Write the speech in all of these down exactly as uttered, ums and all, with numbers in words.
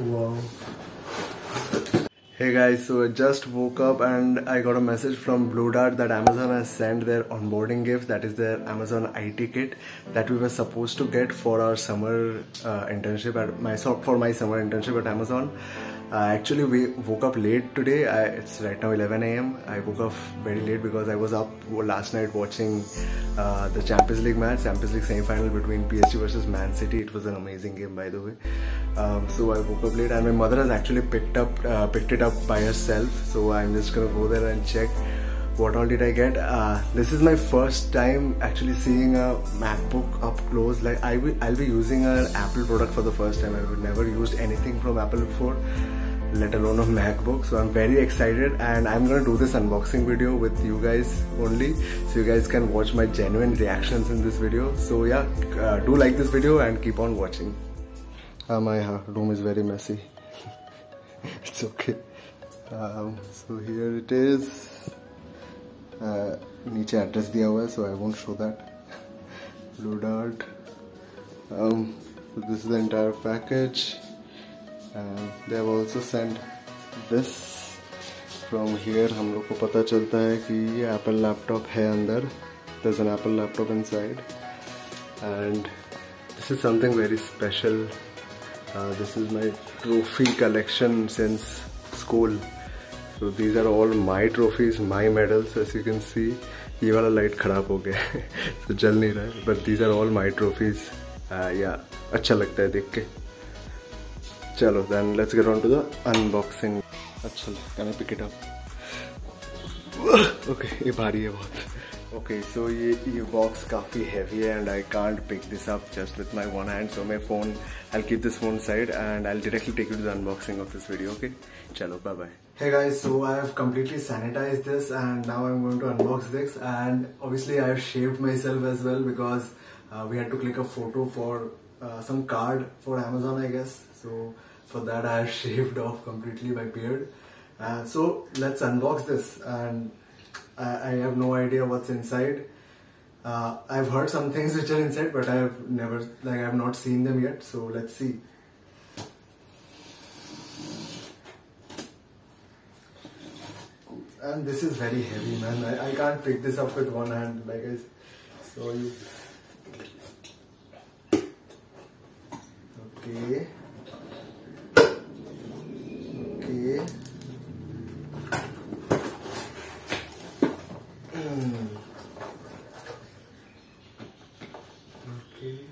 Wow. Hey guys, so I just woke up and I got a message from Blue Dart that Amazon has sent their onboarding gift, that is their Amazon I T kit that we were supposed to get for our summer uh, internship at my for my summer internship at Amazon. Uh, actually, we woke up late today. I, it's right now eleven A M I woke up very late because I was up last night watching uh, the Champions League match, Champions League semi-final between P S G versus Man City. It was an amazing game, by the way. Um, so I woke up late, and my mother has actually picked up uh, picked it up by herself, so I'm just gonna go there and check what all did I get. Uh, this is my first time actually seeing a MacBook up close. Like I will, I'll be using an Apple product for the first time. I have never used anything from Apple before, let alone a MacBook, so I'm very excited, and I'm gonna do this unboxing video with you guys only, so you guys can watch my genuine reactions in this video. So yeah, uh, do like this video and keep on watching. Uh, my room is very messy. It's okay. Um, so here it is. नीचे address दिया हुआ है, so I won't show that. Blue Dart. Um, so this is the entire package. And they have also sent this. From here हम लोग को पता चलता है कि ये Apple laptop है अंदर. There's an Apple laptop inside. And this is something very special. Uh, this is my trophy collection since school. So these are all my trophies, my medals. As you can see, ये वाला light खराब हो गया है, तो जल नहीं रहा है. But these are all my trophies. Uh, yeah, अच्छा लगता है देख के. चलो, then let's get on to the unboxing. अच्छा, can I pick it up? Okay, ये भारी है बहुत. Okay, so ये ये box काफी heavy है and I can't pick this up just with my one hand. So my phone, I'll keep this phone side and I'll directly take you to the unboxing of this video. Okay, चलो, bye bye. Hey guys, so I have completely sanitized this and now I'm going to unbox this, and obviously I have shaved myself as well because uh, we had to click a photo for uh, some card for Amazon, I guess. So for that I have shaved off completely my beard. Uh, so let's unbox this, and I, I have no idea what's inside. Uh, I've heard some things which are inside, but I have never, like I have not seen them yet. So let's see. And this is very heavy, man. I, I can't pick this up with one hand, like I saw you. Okay. Okay. Mm. Okay.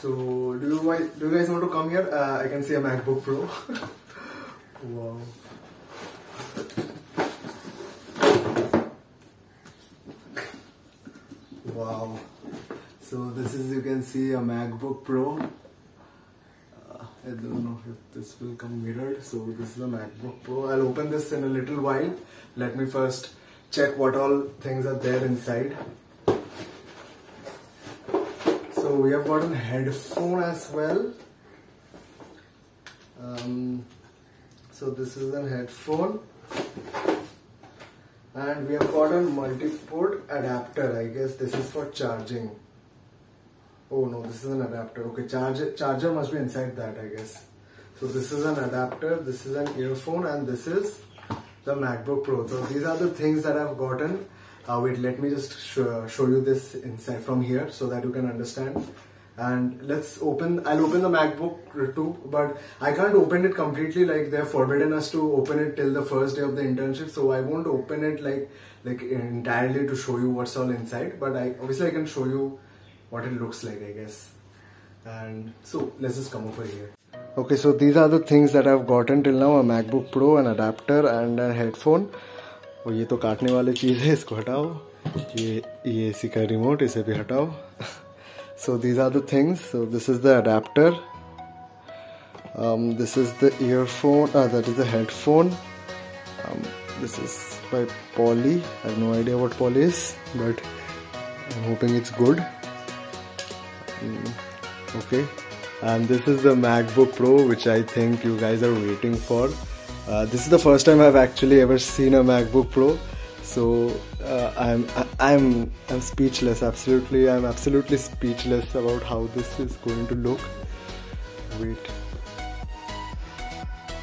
So, do you, guys, do you guys want to come here? Uh, I can see a MacBook Pro. Wow. Wow, so this is, you can see a MacBook Pro. uh, I don't know if this will come mirrored, so this is a MacBook Pro. I'll open this in a little while. Let me first check what all things are there inside. So we have got a headphone as well. Um, so this is a headphone. And we have got a multi-port adapter. I guess this is for charging. Oh no, this is an adapter. Okay, charger, charger must be inside that, I guess. So this is an adapter, this is an earphone, and this is the MacBook Pro. So these are the things that I've gotten. Uh, wait, let me just sh show you this inside from here so that you can understand. And let's open, I'll open the MacBook too, but I can't open it completely, like they've forbidden us to open it till the first day of the internship, so I won't open it like like entirely to show you what's all inside, but I obviously I can show you what it looks like, I guess. And so let's just come over here. Okay, so these are the things that I've gotten till now: a MacBook Pro, an adapter, and a headphone. Oh, ये तो काटने वाली चीज़ है, इसको हटाओ. ये ये A C का remote, इसे भी हटाओ. So these are the things. So this is the adapter. Um, this is the earphone. Uh, that is the headphone. Um, this is by Polly. I have no idea what Polly is, but I'm hoping it's good. Um, okay. And this is the MacBook Pro, which I think you guys are waiting for. Uh, this is the first time I've actually ever seen a MacBook Pro. So uh, I'm I'm I'm speechless. Absolutely, I'm absolutely speechless about how this is going to look. Wait,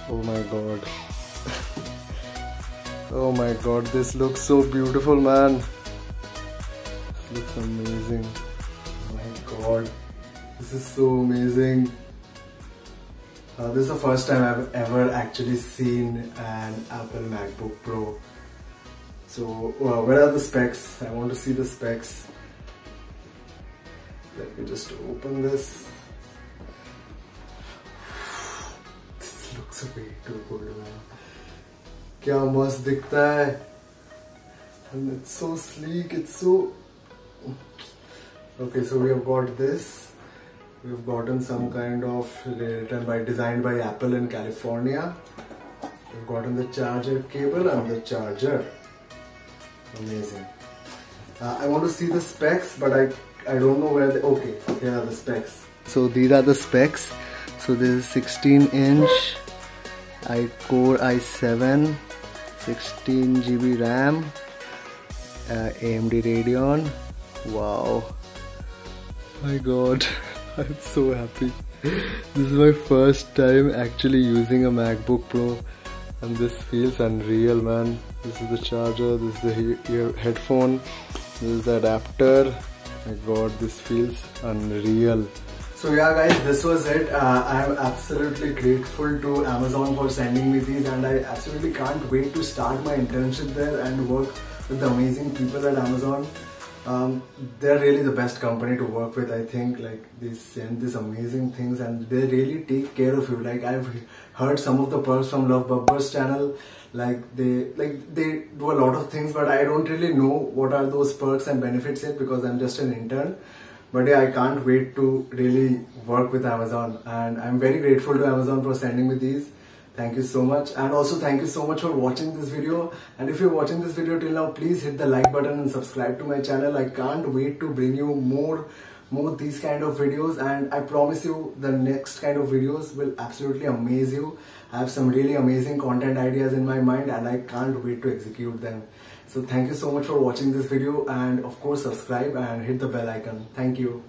Oh my god. Oh my god, this looks so beautiful, man. This looks amazing. Oh my god, this is so amazing. Uh, this is the first time I've ever actually seen an Apple MacBook Pro. So, uh, where are the specs? I want to see the specs. Let me just open this. This looks way too good, man. क्या मस्त दिखता है. And it's so sleek. It's so okay. So we have got this. We've gotten some kind of written by designed by Apple in California. We've gotten the charger cable and the charger. Amazing. Uh, I want to see the specs, but I I don't know where. They, okay, here are the specs. So these are the specs. So this is sixteen inch i-core i seven, sixteen G B RAM, uh, A M D Radeon. Wow, my god, I'm so happy. This is my first time actually using a MacBook Pro and this feels unreal, man. This is the charger, this is the he ear headphone, this is the adapter. My god, this feels unreal. So yeah guys, this was it. Uh, I am absolutely grateful to Amazon for sending me these and I absolutely can't wait to start my internship there and work with the amazing people at Amazon. Um, they're really the best company to work with, I think. Like, they send these amazing things and they really take care of you. Like, I've heard some of the perks from Love Bubber's channel. Like they, like they do a lot of things, but I don't really know what are those perks and benefits yet because I'm just an intern. But yeah, I can't wait to really work with Amazon and I'm very grateful to Amazon for sending me these. Thank you so much, and also thank you so much for watching this video. And if you're watching this video till now, please hit the like button and subscribe to my channel. I can't wait to bring you more, more these kind of videos, and I promise you the next kind of videos will absolutely amaze you. I have some really amazing content ideas in my mind and I can't wait to execute them. So thank you so much for watching this video, and of course subscribe and hit the bell icon. Thank you.